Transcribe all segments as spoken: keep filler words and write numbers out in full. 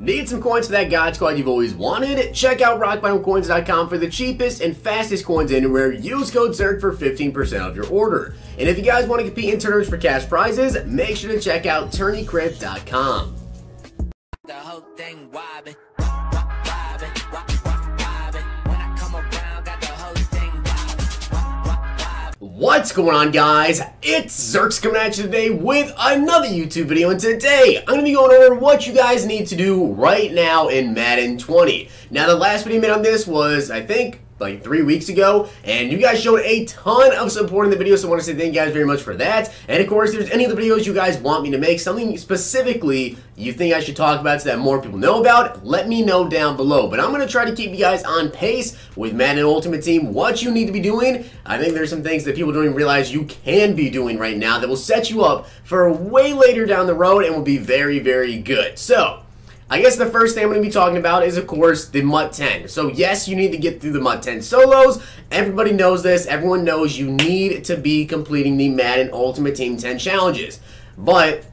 Need some coins for that God Squad you've always wanted? Check out Rock Bottom Coins dot com for the cheapest and fastest coins anywhere. Use code ZIRK for fifteen percent off your order. And if you guys want to compete in tournaments for cash prizes, make sure to check out Tourney Crypt dot com. The whole thing wobbin'. What's going on, guys? It's Zirks coming at you today with another YouTube video, and today I'm going to be going over what you guys need to do right now in Madden twenty. Now, the last video I made on this was, I think, like three weeks ago, and you guys showed a ton of support in the video, so I want to say thank you guys very much for that. And of course, if there's any other videos you guys want me to make, something specifically you think I should talk about so that more people know about, let me know down below. But I'm going to try to keep you guys on pace with Madden Ultimate Team, what you need to be doing. I think there's some things that people don't even realize you can be doing right now that will set you up for way later down the road and will be very, very good. So I guess the first thing I'm going to be talking about is, of course, the Mutt ten. So, yes, you need to get through the Mutt ten solos. Everybody knows this. Everyone knows you need to be completing the Madden Ultimate Team ten challenges. But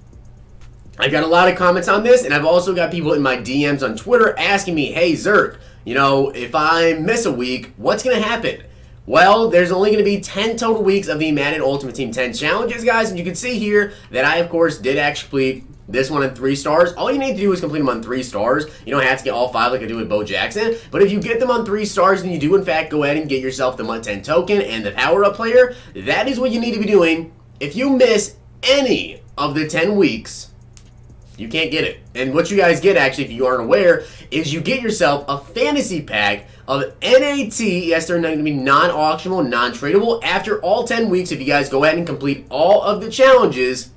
I got a lot of comments on this, and I've also got people in my D Ms on Twitter asking me, hey, Zirk, you know, if I miss a week, what's going to happen? Well, there's only going to be ten total weeks of the Madden Ultimate Team ten challenges, guys. And you can see here that I, of course, did actually this one on three stars. All you need to do is complete them on three stars. You don't have to get all five like I do with Bo Jackson. But if you get them on three stars, then you do in fact go ahead and get yourself the Mutt ten token and the power-up player. That is what you need to be doing. If you miss any of the ten weeks, you can't get it. And what you guys get, actually, if you aren't aware, is you get yourself a fantasy pack of N A T. Yes, they're going to be non-auctionable, non-tradable. After all ten weeks, if you guys go ahead and complete all of the challenges,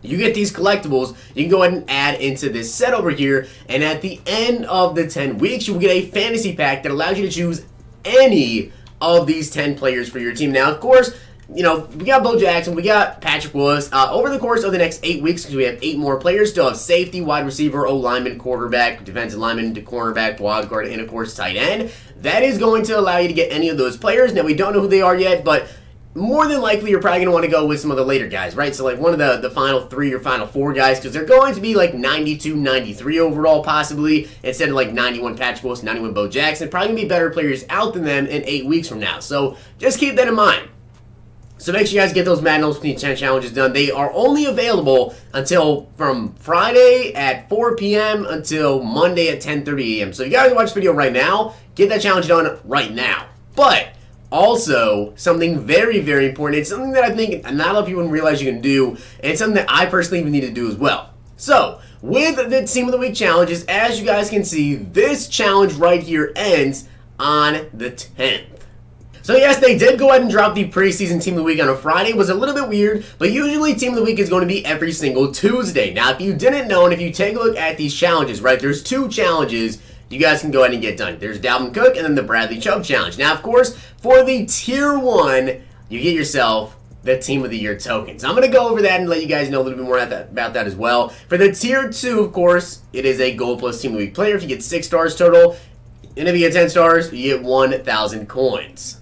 you get these collectibles. You can go ahead and add into this set over here. And at the end of the ten weeks, you will get a fantasy pack that allows you to choose any of these ten players for your team. Now, of course, you know, we got Bo Jackson, we got Patrick Willis. Uh, over the course of the next eight weeks, because we have eight more players, still have safety, wide receiver, O-lineman, quarterback, defensive lineman, cornerback, wild guard, and, of course, tight end. That is going to allow you to get any of those players. Now, we don't know who they are yet, but more than likely, you're probably going to want to go with some of the later guys, right? So, like, one of the, the final three or final four guys, because they're going to be, like, ninety-two, ninety-three overall, possibly, instead of, like, ninety-one Patrick Willis, ninety-one Bo Jackson. Probably going to be better players out than them in eight weeks from now. So, just keep that in mind. So make sure you guys get those Madden Ultimate ten challenges done. They are only available until from Friday at four P M until Monday at ten thirty A M So you guys watch this video right now. Get that challenge done right now. But also, something very, very important. It's something that I think not a lot of people realize you can do. And it's something that I personally even need to do as well. So with the Team of the Week challenges, as you guys can see, this challenge right here ends on the tenth. So yes, they did go ahead and drop the preseason Team of the Week on a Friday. It was a little bit weird, but usually Team of the Week is going to be every single Tuesday. Now, if you didn't know, and if you take a look at these challenges, right, there's two challenges you guys can go ahead and get done. There's Dalvin Cook and then the Bradley Chubb challenge. Now, of course, for the Tier one, you get yourself the Team of the Year tokens. I'm going to go over that and let you guys know a little bit more about that, about that as well. For the Tier two, of course, it is a Gold Plus Team of the Week player. If you get six stars total, and if you get ten stars, you get one thousand coins.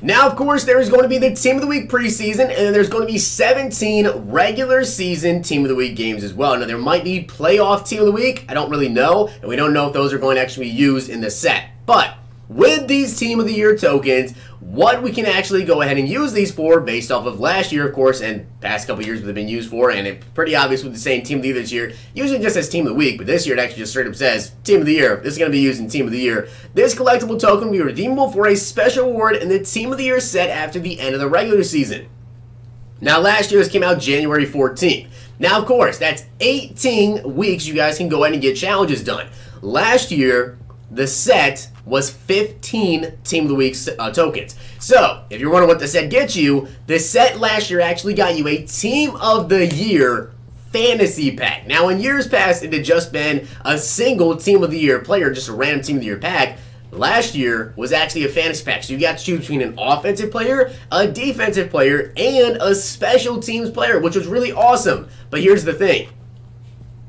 Now, of course, there is going to be the Team of the Week preseason, and then there's going to be seventeen regular season Team of the Week games as well. Now, there might be playoff Team of the Week. I don't really know, and we don't know if those are going to actually be used in the set. But with these Team of the Year tokens, what we can actually go ahead and use these for based off of last year, of course, and past couple years what they've been used for, and it's pretty obvious with the same Team of the Year this year. Usually just says Team of the Week, but this year it actually just straight up says Team of the Year. This is going to be used in Team of the Year. This collectible token will be redeemable for a special award in the Team of the Year set after the end of the regular season. Now, last year this came out January fourteenth. Now, of course, that's eighteen weeks you guys can go ahead and get challenges done. Last year, the set was fifteen Team of the Week uh, tokens. So, if you're wondering what the set gets you, the set last year actually got you a Team of the Year fantasy pack. Now, in years past, it had just been a single Team of the Year player, just a random Team of the Year pack. Last year was actually a fantasy pack, so you got to choose between an offensive player, a defensive player, and a special teams player, which was really awesome. But here's the thing.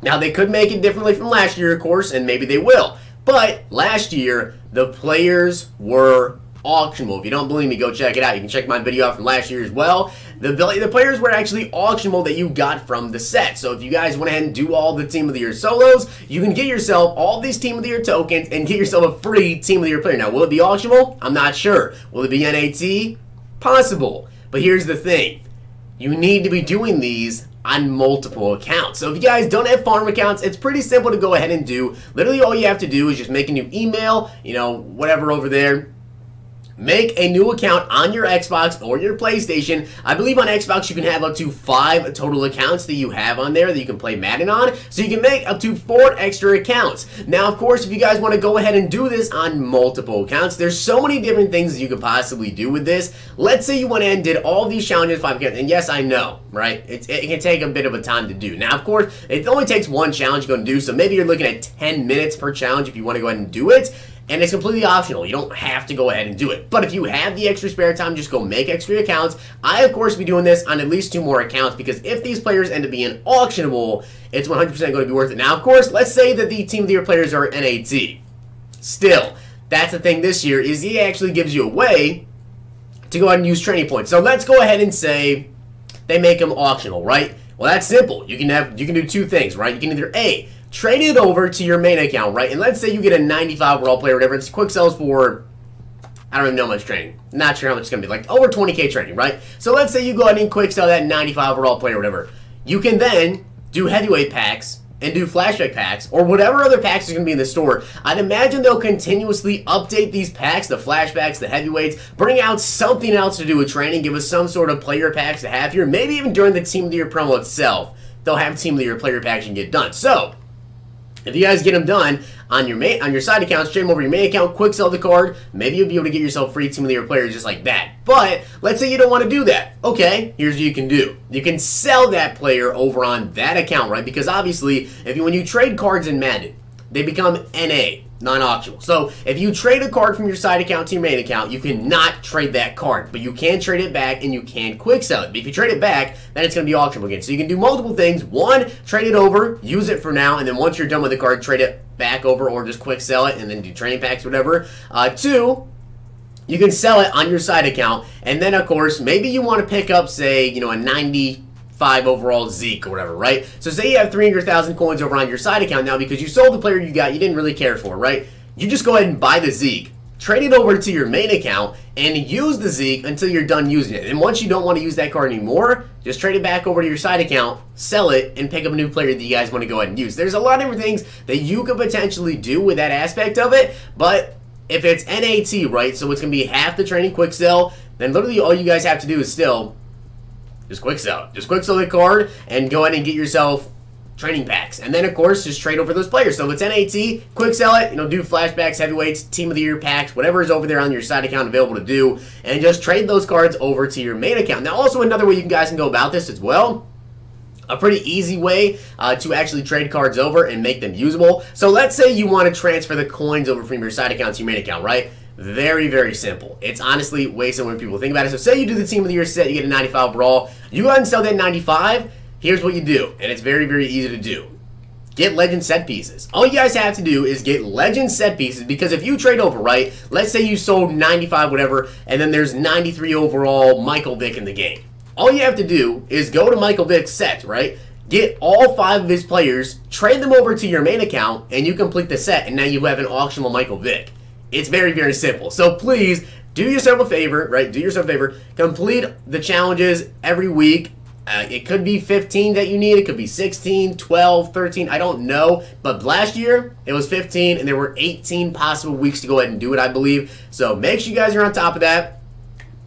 Now, they could make it differently from last year, of course, and maybe they will. But last year, the players were auctionable. If you don't believe me, go check it out. You can check my video out from last year as well. the the players were actually auctionable that you got from the set. So if you guys went ahead and do all the Team of the Year solos, you can get yourself all these Team of the Year tokens and get yourself a free Team of the Year player. Now, will it be auctionable? I'm not sure. Will it be N A T? Possible. But here's the thing. You need to be doing these on multiple accounts. So if you guys don't have farm accounts, it's pretty simple to go ahead and do. Literally all you have to do is just make a new email, you know, whatever over there. Make a new account on your Xbox or your PlayStation. I believe on Xbox you can have up to five total accounts that you have on there that you can play Madden on. So you can make up to four extra accounts. Now, of course, if you guys want to go ahead and do this on multiple accounts, there's so many different things that you could possibly do with this. Let's say you went in and did all these challenges, five accounts, and yes, I know, right? It, it can take a bit of a time to do. Now, of course, it only takes one challenge you're going to do, so maybe you're looking at ten minutes per challenge if you want to go ahead and do it. And it's completely optional. You don't have to go ahead and do it. But if you have the extra spare time, just go make extra accounts. I, of course, be doing this on at least two more accounts because if these players end up being auctionable, it's one hundred percent going to be worth it. Now, of course, let's say that the Team of the Year players are N A T. Still, that's the thing this year is he actually gives you a way to go ahead and use training points. So let's go ahead and say they make them auctional, right? Well, that's simple. You can have you can do two things, right? You can either A, trade it over to your main account, right? And let's say you get a ninety-five overall player, whatever. It's quick sells for, I don't even know how much training. Not sure how much it's going to be. Like over twenty K training, right? So let's say you go ahead and quick sell that ninety-five overall player, whatever. You can then do heavyweight packs and do flashback packs or whatever other packs is going to be in the store. I'd imagine they'll continuously update these packs, the flashbacks, the heavyweights, bring out something else to do with training, give us some sort of player packs to have here. Maybe even during the Team of the Year promo itself, they'll have Team of the Year player packs and get done. So if you guys get them done on your main, on your side accounts, trade them over your main account, quick sell the card, maybe you'll be able to get yourself free Team of the Year players just like that. But let's say you don't want to do that. Okay, here's what you can do. You can sell that player over on that account, right? Because obviously, if you, when you trade cards in Madden, they become N A, non-auctionable. So if you trade a card from your side account to your main account, you cannot trade that card, but you can trade it back and you can quick sell it. But if you trade it back, then it's going to be auctionable again. So you can do multiple things. One, trade it over, use it for now, and then once you're done with the card, trade it back over or just quick sell it and then do training packs, whatever. Uh, two, you can sell it on your side account, and then, of course, maybe you want to pick up, say, you know, a ninety-five overall Zeke or whatever, right? So say you have three hundred thousand coins over on your side account now because you sold the player you got you didn't really care for, right? You just go ahead and buy the Zeke, trade it over to your main account, and use the Zeke until you're done using it. And once you don't want to use that card anymore, just trade it back over to your side account, sell it, and pick up a new player that you guys want to go ahead and use. There's a lot of different things that you could potentially do with that aspect of it, but if it's N A T, right, so it's going to be half the training quick sell, then literally all you guys have to do is still Just quick sell. Just quick sell the card and go ahead and get yourself training packs. And then, of course, just trade over those players. So if it's N A T, quick sell it. You know, do flashbacks, heavyweights, Team of the Year packs, whatever is over there on your side account available to do. And just trade those cards over to your main account. Now, also another way you guys can go about this as well. A pretty easy way uh, to actually trade cards over and make them usable. So let's say you want to transfer the coins over from your side account to your main account, right? Very, very simple. It's honestly way simpler than people think about it. So say you do the Team of the Year set, you get a ninety-five brawl. You go ahead and sell that ninety-five. Here's what you do, and it's very, very easy to do. Get legend set pieces. All you guys have to do is get legend set pieces because if you trade over, right, let's say you sold ninety-five, whatever, and then there's ninety-three overall Michael Vick in the game. All you have to do is go to Michael Vick's set, right? Get all five of his players, trade them over to your main account, and you complete the set, and now you have an auctionable Michael Vick. It's very, very simple. So please do yourself a favor, right? Do yourself a favor. Complete the challenges every week. Uh, it could be fifteen that you need. It could be sixteen, twelve, thirteen. I don't know. But last year, it was fifteen, and there were eighteen possible weeks to go ahead and do it, I believe. So make sure you guys are on top of that.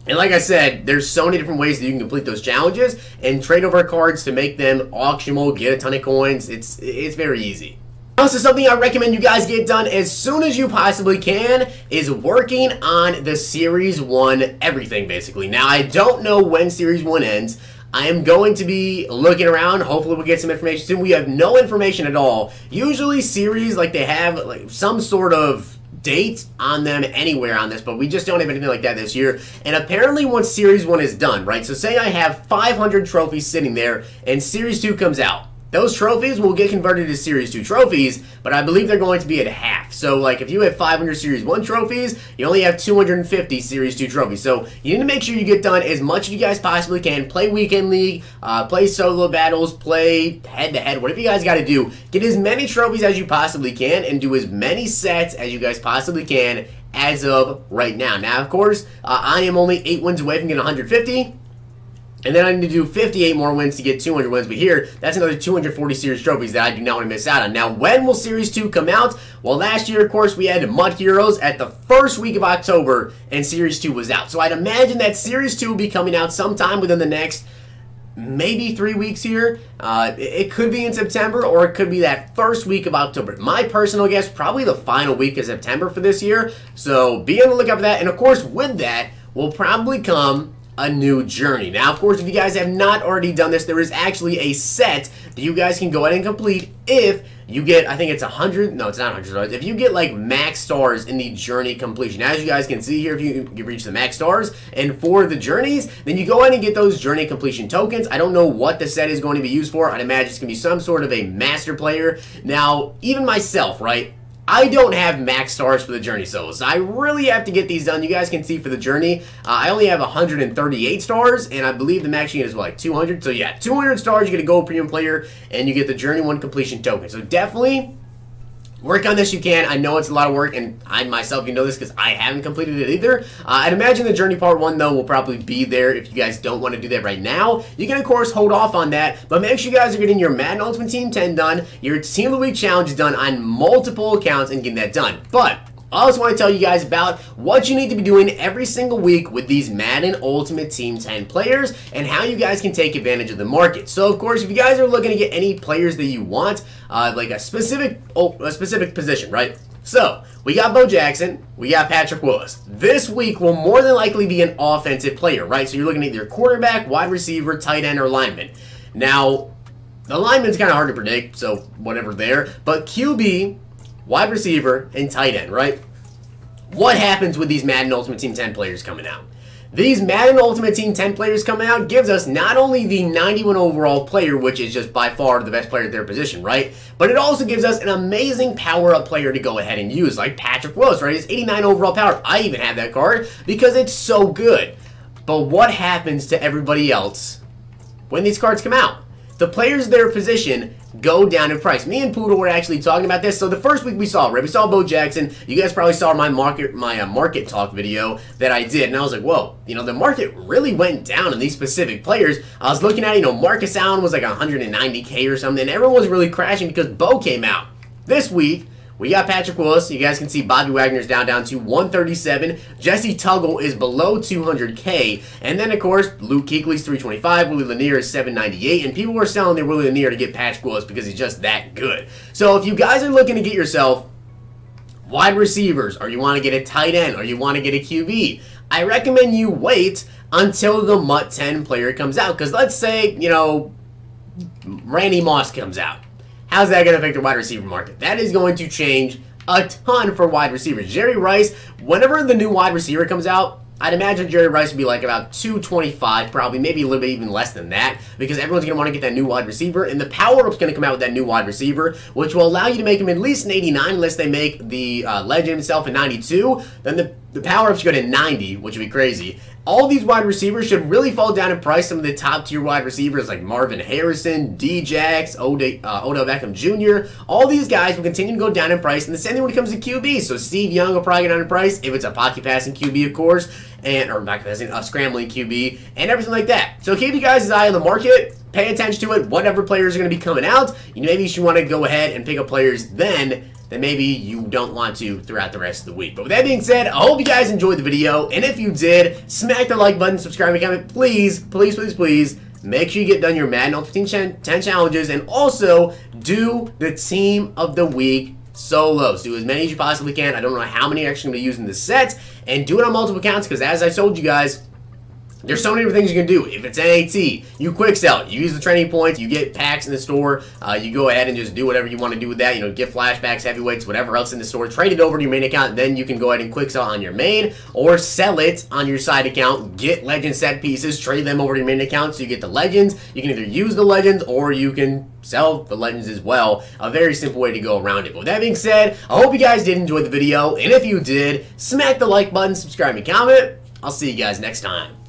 And like I said, there's so many different ways that you can complete those challenges and trade over cards to make them auctionable, get a ton of coins. It's, it's very easy. Also, something I recommend you guys get done as soon as you possibly can is working on the Series one everything, basically. Now, I don't know when Series one ends. I am going to be looking around. Hopefully, we'll get some information soon. We have no information at all. Usually, series, like, they have like some sort of date on them anywhere on this, but we just don't have anything like that this year. And apparently once Series one is done, right, so say I have five hundred trophies sitting there and Series two comes out. Those trophies will get converted to Series two trophies, but I believe they're going to be at half. So, like, if you have five hundred Series one trophies, you only have two hundred fifty Series two trophies. So, you need to make sure you get done as much as you guys possibly can. Play Weekend League, uh, play solo battles, play head-to-head, whatever you guys got to do. Get as many trophies as you possibly can and do as many sets as you guys possibly can as of right now. Now, of course, uh, I am only eight wins away from getting one hundred fifty. And then I need to do fifty-eight more wins to get two hundred wins. But here, that's another two hundred forty series trophies that I do not want to miss out on. Now, when will Series two come out? Well, last year, of course, we had Mud Heroes at the first week of October, and Series two was out. So I'd imagine that Series two will be coming out sometime within the next maybe three weeks here. Uh, it could be in September, or it could be that first week of October. My personal guess, probably the final week of September for this year. So be on the lookout for that. And, of course, with that will probably come a new journey. Now, of course, if you guys have not already done this, there is actually a set that you guys can go ahead and complete if you get, I think it's one hundred, no, it's not one hundred, if you get like max stars in the journey completion. As you guys can see here, if you, you reach the max stars and for the journeys, then you go ahead and get those journey completion tokens. I don't know what the set is going to be used for. I'd imagine it's going to be some sort of a master player. Now, even myself, right? I don't have max stars for the journey solos, so I really have to get these done. You guys can see for the journey, uh, I only have one hundred thirty-eight stars, and I believe the max unit is what, like two hundred. So yeah, two hundred stars, you get a gold premium player, and you get the journey one completion token. So definitely work on this you can. I know it's a lot of work, and I myself, you know this because I haven't completed it either. Uh, I'd imagine the Journey Part one, though, will probably be there if you guys don't want to do that right now. You can, of course, hold off on that, but make sure you guys are getting your Madden Ultimate Team ten done, your Team of the Week Challenge done on multiple accounts and getting that done. But I also want to tell you guys about what you need to be doing every single week with these Madden Ultimate Team ten players and how you guys can take advantage of the market. So, of course, if you guys are looking to get any players that you want, uh, like a specific, oh, a specific position, right? So, we got Bo Jackson, we got Patrick Willis. This week will more than likely be an offensive player, right? So, you're looking at your quarterback, wide receiver, tight end, or lineman. Now, the lineman's kind of hard to predict, so whatever there. But Q B, wide receiver, and tight end, right? What happens with these Madden Ultimate Team ten players coming out? These Madden Ultimate Team ten players coming out gives us not only the ninety-one overall player, which is just by far the best player at their position, right? But it also gives us an amazing power-up player to go ahead and use, like Patrick Willis, right? His eighty-nine overall power. I even have that card because it's so good. But what happens to everybody else when these cards come out? The players of their position go down in price. Me and Poodle were actually talking about this. So the first week we saw, right? We saw Bo Jackson. You guys probably saw my market my uh, market talk video that I did. And I was like, whoa, you know, the market really went down in these specific players. I was looking at, you know, Marcus Allen was like one hundred ninety K or something. And everyone was really crashing because Bo came out. This week, we got Patrick Willis. You guys can see Bobby Wagner's down down to one thirty-seven. Jesse Tuggle is below two hundred K. And then, of course, Luke Kuechly's three twenty-five. Willie Lanier is seven ninety-eight. And people were selling their Willie Lanier to get Patrick Willis because he's just that good. So if you guys are looking to get yourself wide receivers, or you want to get a tight end, or you want to get a Q B, I recommend you wait until the Mutt ten player comes out. Because let's say, you know, Randy Moss comes out. How's that going to affect the wide receiver market? That is going to change a ton for wide receivers. Jerry Rice, whenever the new wide receiver comes out, I'd imagine Jerry Rice would be like about two twenty-five, probably, maybe a little bit even less than that, because everyone's going to want to get that new wide receiver, and the power-up's going to come out with that new wide receiver, which will allow you to make him at least an eighty-nine, unless they make the uh, legend himself a ninety-two. Then the, the power-ups go to ninety, which would be crazy. All these wide receivers should really fall down in price. Some of the top-tier wide receivers like Marvin Harrison, D-Jax, Ode, uh, Odell Beckham Junior All these guys will continue to go down in price. And the same thing when it comes to Q B. So Steve Young will probably go down in price if it's a pocket passing Q B, of course, and or not passing, a scrambling Q B, and everything like that. So keep you guys' eye on the market. Pay attention to it. Whatever players are going to be coming out, you know, maybe you should want to go ahead and pick up players then that maybe you don't want to throughout the rest of the week. But with that being said, I hope you guys enjoyed the video, and if you did, smack the like button, subscribe, and comment. Please, please, please, please, make sure you get done your Madden Ultimate Team ten challenges, and also do the Team of the Week solos. Do as many as you possibly can. I don't know how many are actually going to be using the set, and do it on multiple accounts, because as I told you guys, There's so many things you can do. If it's N A T, you quick sell it. You use the training points. You get packs in the store. Uh, you go ahead and just do whatever you want to do with that. You know, get flashbacks, heavyweights, whatever else in the store. Trade it over to your main account. Then you can go ahead and quick sell on your main or sell it on your side account. Get legend set pieces. Trade them over to your main account so you get the legends. You can either use the legends or you can sell the legends as well. A very simple way to go around it. But with that being said, I hope you guys did enjoy the video. And if you did, smack the like button, subscribe and comment. I'll see you guys next time.